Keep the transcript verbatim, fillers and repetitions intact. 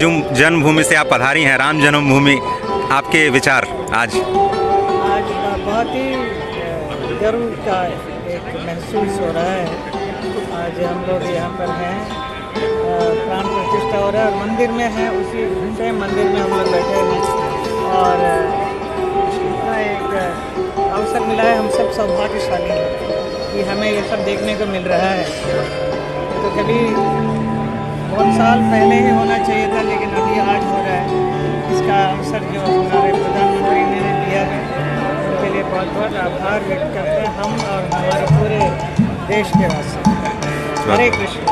जन्मभूमि से आप पधारी हैं, राम जन्मभूमि, आपके विचार आज? आज बहुत ही गर्व का एक महसूस हो रहा है। आज हम लोग यहाँ पर हैं, प्राण प्रतिष्ठा हो रहा है और मंदिर में है, उसी घंटे मंदिर में हम लोग बैठे हैं और इतना एक अवसर मिला है। हम सब सौभाग्यशाली हैं कि हमें ये सब देखने को मिल रहा है। तो कभी बहुत साल पहले ही होना चाहिए था, लेकिन अभी आज हो रहा है। इसका अवसर जो हमारे प्रधानमंत्री ने दिया है, उनके लिए बहुत बहुत आभार व्यक्त करते हैं हम और हमारे पूरे देश के वासी। हरे कृष्ण।